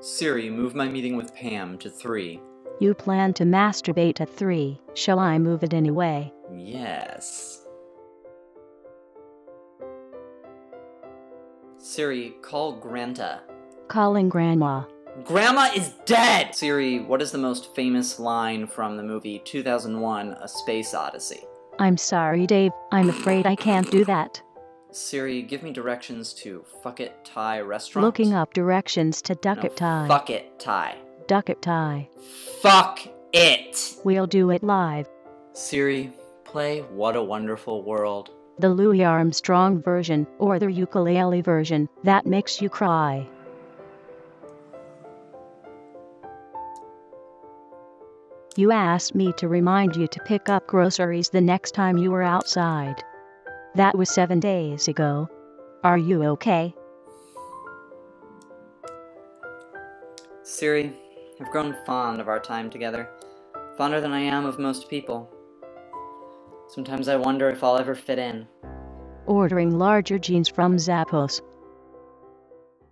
Siri, move my meeting with Pam to 3. You plan to masturbate at 3. Shall I move it anyway? Yes. Siri, call Grandma. Calling Grandma. Grandma is dead! Siri, what is the most famous line from the movie 2001: A Space Odyssey? I'm sorry, Dave. I'm afraid I can't do that. Siri, give me directions to Fuck It Thai restaurant. Looking up directions to Duck It Thai. Fuck It Thai. Duck It Thai. Fuck it! We'll do it live. Siri, play What a Wonderful World. The Louis Armstrong version, or the ukulele version, that makes you cry. You asked me to remind you to pick up groceries the next time you were outside. That was 7 days ago. Are you okay? Siri, I've grown fond of our time together. Fonder than I am of most people. Sometimes I wonder if I'll ever fit in. Ordering larger jeans from Zappos.